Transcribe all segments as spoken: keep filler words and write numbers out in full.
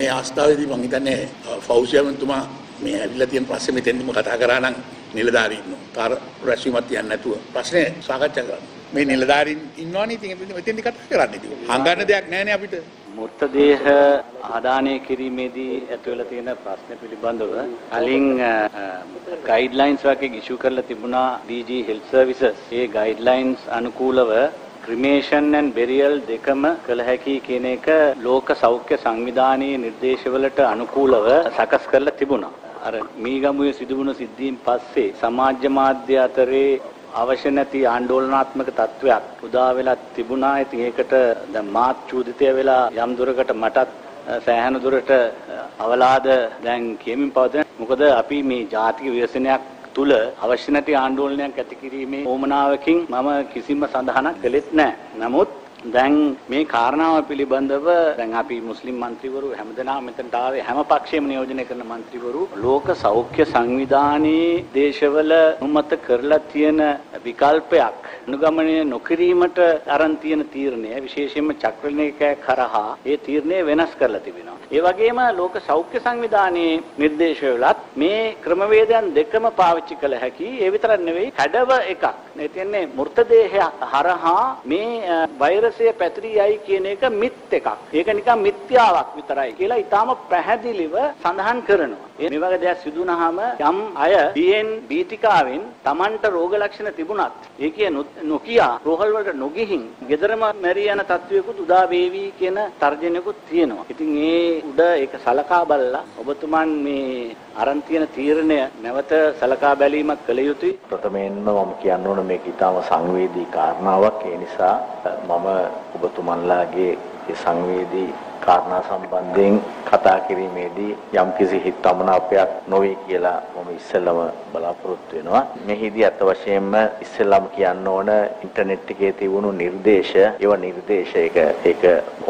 මේ අවස්ථාවේදී මම හිතන්නේ ෆෞසියාමන් තුමා මේ ඇවිල්ලා තියෙන ප්‍රශ්නේ මෙතෙන්දිම කතා කරා නම් නිලධාරීන්ව තර රැස්වීමක් තියන්නේ නැතුව ප්‍රශ්නේ සාකච්ඡා කරනවා මේ නිලධාරීන් ඉන්නවනේ ඉතින් මෙතෙන්දි කතා කරන්නේ ඉතින් හංගන්න දෙයක් නැහැ නේ අපිට මෘතදේහ ආදානය කිරීමේදී ඇතුළත තියෙන ප්‍රශ්න පිළිබඳව කලින් ගයිඩ්ලයින්ස් වගේ ඉෂු කරලා තිබුණා ඩීජී හෙල්ත් සර්විසස් ඒ ගයිඩ්ලයින්ස් අනුකූලව cremation and burial දෙකම කළ හැකි කියන එක ලෝක සෞඛ්‍ය සංවිධානයේ නිර්දේශවලට අනුකූලව සකස් කරලා තිබුණා. අර මීගමුවේ සිදුවුණු සිද්ධීන් පස්සේ සමාජ මාධ්‍ය අතරේ අවශ්‍ය නැති ආందోලනාත්මක තත්වයක් උදා වෙලා තිබුණා. ඉතින් ඒකට දැන් මාත් චූදිතය වෙලා යම් දුරකට මටත් සෑහෙන දුරට අවලාද දැන් කියමින් පවතින. මොකද අපි මේ ජාතික ව්‍යසනයක් තුල අවශ්‍ය නැති ආందోලනයක් ඇති කිරීමේ ඕමනාවකින් මම කිසිම සඳහනක් කළෙත් නැහැ. නමුත් දැන් මේ කාරණාව පිළිබඳව දැන් අපි මුස්ලිම් മന്ത്രിවරු හැමදෙනාම මෙතනට ආවේ හැම පක්ෂයම නියෝජනය කරන മന്ത്രിවරු ලෝක සෞඛ්‍ය සංවිධානයේ දේශවල උමත කරලා තියෙන විකල්පයක් අනුගමනය නොකිරීමට අරන් තියෙන තීරණය විශේෂයෙන්ම චක්‍රලිකය කරහා ඒ තීරණය වෙනස් කරලා තිබෙනවා. ඒ වගේම ලෝක සෞඛ්‍ය සංවිධානයේ නිර්දේශවලත් මේ ක්‍රමවේදයන් දෙකම පාවිච්චි කළ හැකි. ඒ විතරක් නෙවෙයි හැඩව එකක්. ඒ කියන්නේ මෘතදේහය හරහා මේ වෛරසය පැතිරී යයි කියන එක මිත් එකක්. ඒක නිකන් මිත්‍යාවක් විතරයි කියලා ඊටාම පැහැදිලිව සඳහන් කරනවා. මේ වගේ දේවල් සිදුනහම යම් අය ඩී එන් බීතිකාවෙන් Tamanට රෝග ලක්ෂණ තිබුණත් ඒ කියන නොකිය රෝහල් වලට නොගිහින් ගෙදරම මැරී යන තත්වයකට උදා වේවි කියන තර්ජනයකුත් තියෙනවා. ඉතින් ඒ උඩ ඒක සලකා බලලා ඔබතුමන් මේ අරන් තියෙන තීරණය නැවත සලකා බැලීමක් කළ යුතුයි. ප්‍රථමයෙන්ම මම කියන්න ඕන මේක ඊටම සංවේදී කාරණාවක්. ඒ නිසා මම ඔබතුමන්ලාගේ මේ සංවේදී කාරණා සම්බන්ධයෙන් කතා කිරීමේදී යම්කිසි හිතමනාපයක් නොවේ කියලා මම ඉස්සෙල්ලම බලාපොරොත්තු වෙනවා. මෙහිදී අත වශයෙන්ම ඉස්සෙල්ලම කියන්න ඕන ඉන්ටර්නෙට් එකේ තිබුණු නිර්දේශ, ඒව නිර්දේශ එක ඒක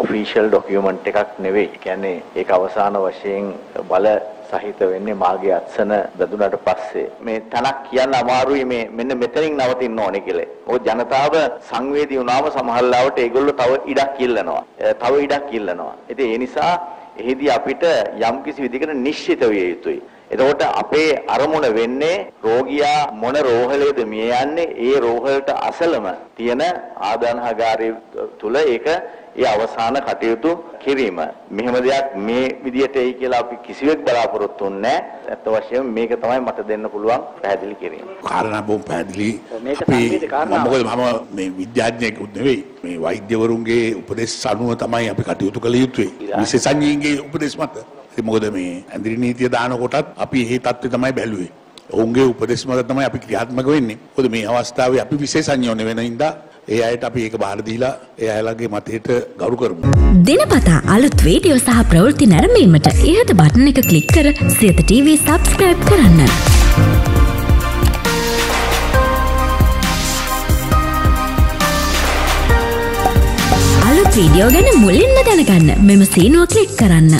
ඔෆිෂල් ඩොකියුමන්ට් එකක් නෙවෙයි. කියන්නේ ඒක අවසාන වශයෙන් බල සහිත වෙන්නේ මාගේ අත්සන වැදුනට පස්සේ. මේ තනක් කියන්න අමාරුයි මේ මෙන්න මෙතනින් නවතින්න ඕනේ කියලා. මොකද ජනතාව සංවේදී වුණාම සමහර ලාවට ඒගොල්ලෝ තව ඉඩක් ඉල්ලනවා. තව ඉඩක් ඉල්ලනවා. ඉතින් ඒ නිසා එහිදී අපිට යම්කිසි විදිහකට නිශ්චිත විය යුතුයි. එතකොට අපේ අරමුණ වෙන්නේ රෝගියා මොන රෝහලේද මිය යන්නේ ඒ රෝහලට අසලම තියෙන ආදානහාගාරය තුල ඒක ඒ අවසාන කටයුතු කිරීම. මෙහෙම දෙයක් මේ විදියට එයි කියලා අපි කිසිවෙක් බලාපොරොත්තු වෙන්නේ නැහැ. අත වශයෙන් මේක තමයි මට දෙන්න පුළුවන් පැහැදිලි කිරීම. කාරණා බොහොම පැහැදිලි. මේක සංවේද කාරණා. මොකද මම මේ විද්‍යාඥයෙක් නෙවෙයි. මේ වෛද්‍යවරුන්ගේ උපදෙස් අනුව තමයි අපි කටයුතු කළ යුතුයි. විශේෂඥයින්ගේ උපදෙස් මත. මොකද මේ ඇඳිරි නීතිය දාන කොටත් අපි මේ தත්ත්වය තමයි බැලුවේ. ඔවුන්ගේ උපදෙස් මත තමයි අපි ක්‍රියාත්මක වෙන්නේ. මොකද මේ අවස්ථාවේ අපි විශේෂඥයෝ වෙන ඉඳලා ඒ අයට අපි ඒක බාර දීලා ඒ අයලගේ මතයට ගරු කරමු. දිනපතා අලුත් වීඩියෝ සහ ප්‍රවෘත්ති නැරඹීමට ඉහත බටන් එක ක්ලික් කර සියත ටීවී subscribe කරන්න. අලුත් වීඩියෝ ගැන මුලින්ම දැනගන්න මෙම සීනුව ක්ලික් කරන්න.